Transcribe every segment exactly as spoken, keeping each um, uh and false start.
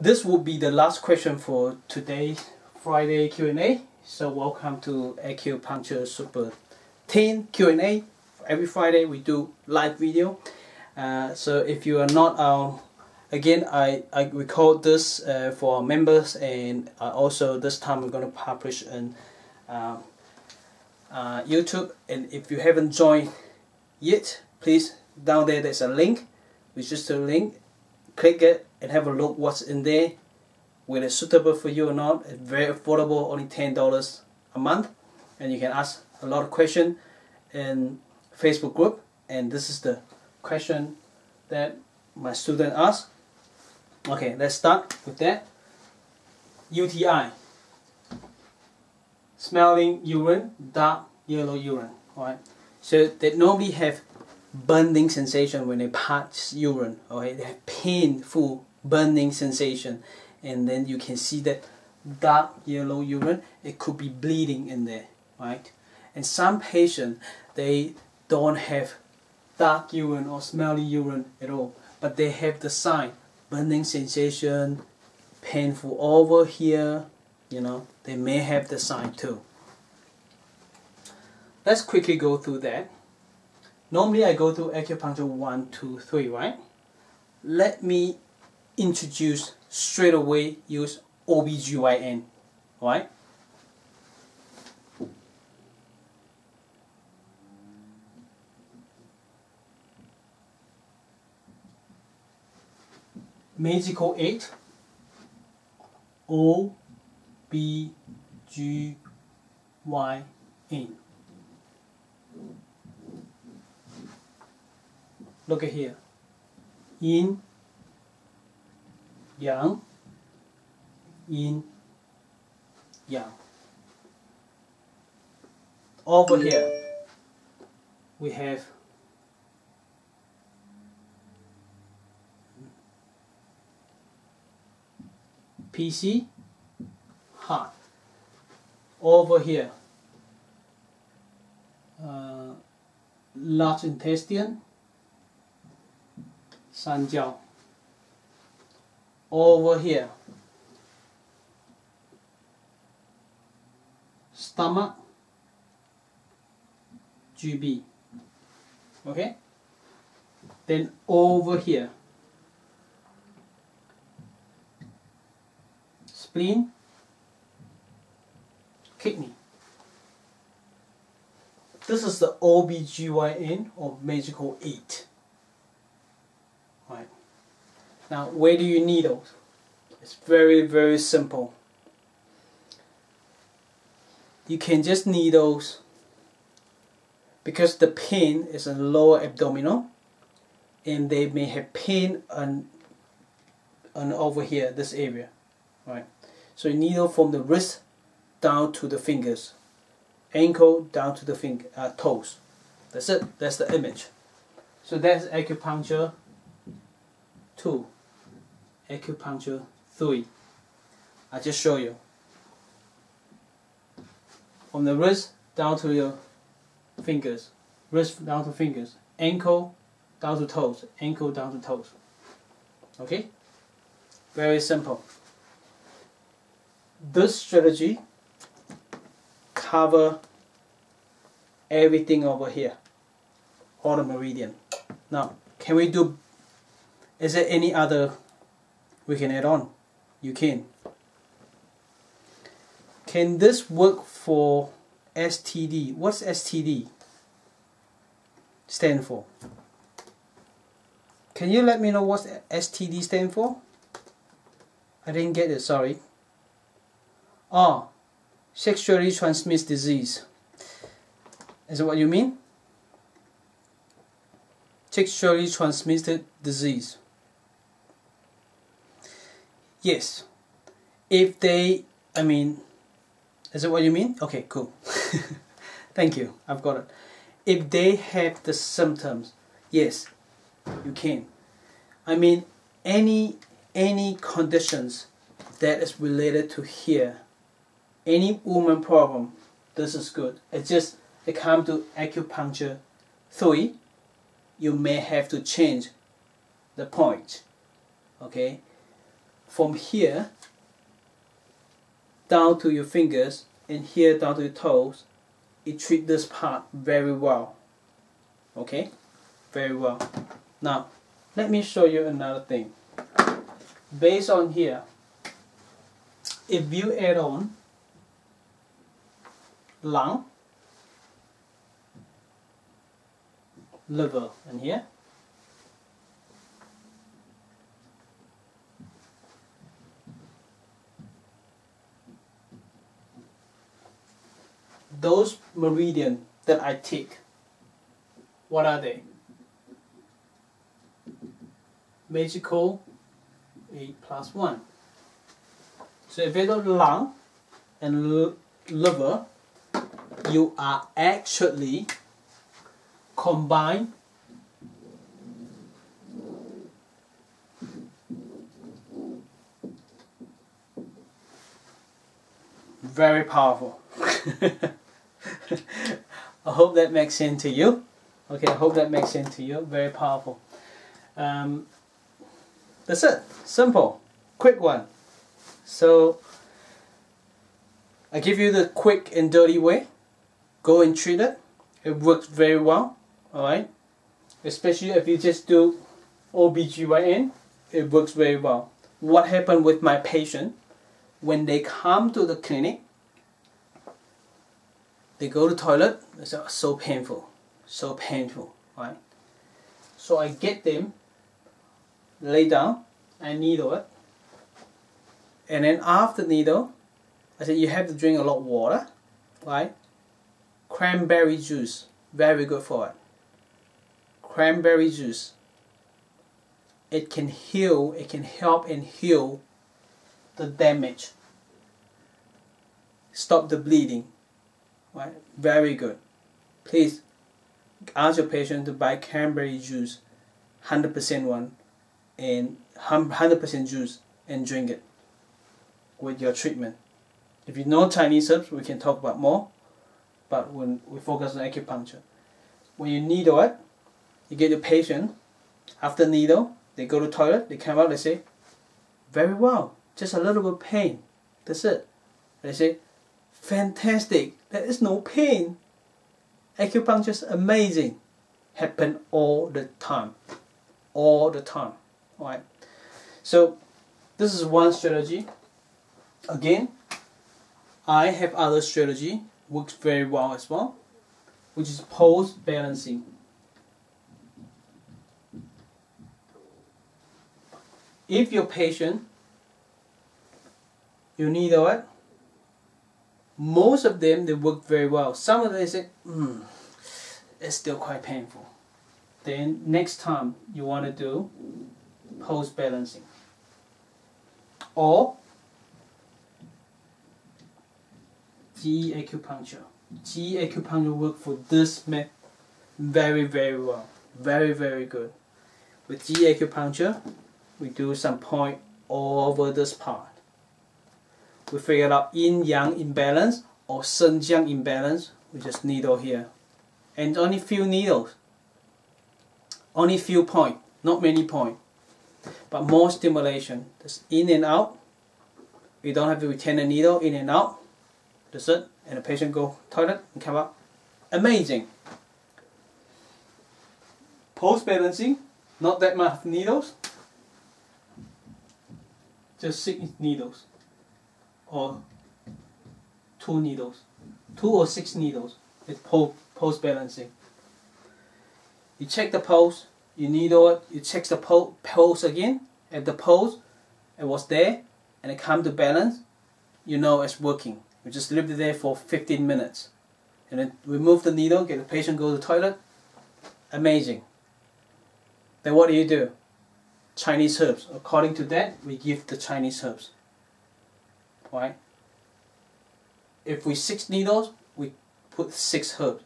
This will be the last question for today's Friday Q and A. So welcome to Acupuncture Super ten Q and A. Every Friday we do live video. Uh, so if you are not our, again, I, I record this uh, for our members, and uh, also this time I'm going to publish on uh, uh, YouTube. And if you haven't joined yet, please, down there there's a link, register link, click it and have a look what's in there, whether it's suitable for you or not. It's very affordable, only ten dollars a month, and you can ask a lot of questions in Facebook group. And this is the question that my student asked. Okay, let's start with that. U T I, smelling urine, dark yellow urine. Alright, so they normally have burning sensation when they pass urine. Okay, they have painful burning sensation, and then you can see that dark yellow urine. It could be bleeding in there, right? And some patients, they don't have dark urine or smelly urine at all, but they have the sign, burning sensation, painful over here, you know, they may have the sign too. Let's quickly go through that. Normally I go through acupuncture one, two, three, right? Let me introduce straight away, use O B G Y N, right? Magical eight, O B G Y N. Look at here, yin, yang, yin, yang. Over here, we have P C, heart. Over here, uh, large intestine, Sanjiao. Over here, stomach, G B. Okay? Then over here, spleen, kidney. This is the O B G Y N or magical eight. Right. Now, where do you need those? It's very, very simple. You can just needle those because the pain is in the lower abdominal, and they may have pain on, on over here, this area. Right. So you needle from the wrist down to the fingers, ankle down to the finger, uh, toes. That's it. That's the image. So that's acupuncture two, acupuncture three. I just show you from the wrist down to your fingers, wrist down to fingers, ankle down to toes, ankle down to toes. Okay, very simple. This strategy cover everything over here, all the meridian. Now, can we do? Is there any other we can add on? You can. Can this work for S T D? What's S T D stand for? Can you let me know what S T D stand for? I didn't get it, sorry. Oh, sexually transmitted disease. Is that what you mean? Sexually transmitted disease. Yes, if they, I mean, is it what you mean? Okay, cool. Thank you, I've got it. If they have the symptoms, yes, you can. I mean, any any conditions that is related to here, any woman problem, this is good. It's just, they come to acupuncture three, you may have to change the point, okay? from here down to your fingers and here down to your toes, it treats this part very well. Okay, very well. Now let me show you another thing. Based on here, if you add on lung, liver, and here, those meridian that I tick, what are they? Magical eight plus one. So if you go to lung and liver, you are actually combine very powerful. I hope that makes sense to you. Okay, I hope that makes sense to you. Very powerful. Um, that's it. Simple, quick one. So I give you the quick and dirty way. Go and treat it. It works very well. All right, especially if you just do O B G Y N, it works very well. What happened with my patient when they come to the clinic? They go to the toilet. It's so painful, so painful. Right? So I get them, lay down, I needle it, and then after needle, I said you have to drink a lot of water, right? Cranberry juice, very good for it. Cranberry juice. It can heal. It can help and heal the damage. Stop the bleeding. Right? Very good. Please ask your patient to buy cranberry juice, one hundred percent one, and one hundred percent juice, and drink it with your treatment. If you know Chinese herbs, we can talk about more, but when we focus on acupuncture. When you needle it, you get your patient, after needle, they go to toilet, they come out, they say, very well, just a little bit of pain, that's it. They say, fantastic, there is no pain. Acupuncture is amazing. Happen all the time, all the time, all right? So this is one strategy. Again, I have other strategy, works very well as well, which is pose balancing. If your patient, you needle it, most of them, they work very well. Some of them say, hmm, it's still quite painful. Then next time you want to do pose balancing. Or G acupuncture. G acupuncture work for this method very, very well. Very, very good. With G acupuncture, we do some point all over this part. We figured out yin-yang imbalance or Sanjiao imbalance. We just needle here. And only few needles. Only few point, not many point. But more stimulation. Just in and out. You don't have to retain the needle, in and out. That's it. And the patient go toilet and come out. Amazing. Pose balancing, not that much needles. Just six needles. Or two needles. Two or six needles with pose balancing. You check the pose, you needle it, you check the po pose again. If the pose, it was there, and it comes to balance, you know it's working. We just leave it there for fifteen minutes. And then remove the needle, get the patient go to the toilet. Amazing. Then what do you do? Chinese herbs. According to that, we give the Chinese herbs. Right? If we six needles, we put six herbs.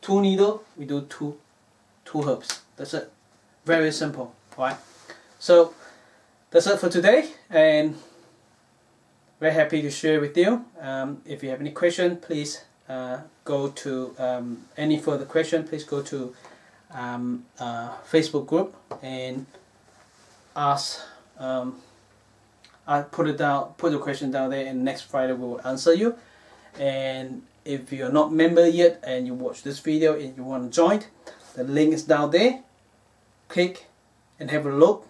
Two needles, we do two, two herbs. That's it. Very simple. Right? So that's it for today. And very happy to share with you. Um, if you have any question, please uh, go to um, any further question. Please go to um, uh, Facebook group and ask um, I put it down, put the question down there, and next Friday we will answer you. And if you're not a member yet and you watch this video and you want to join, the link is down there. Click and have a look,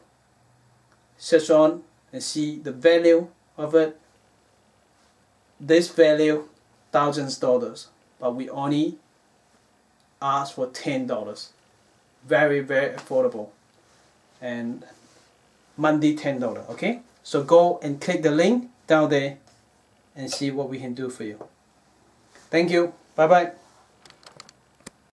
search on and see the value of it. This value, thousands of dollars, but we only ask for ten dollars. Very, very affordable. And Monday ten dollars, okay? So go and click the link down there and see what we can do for you. Thank you. Bye-bye.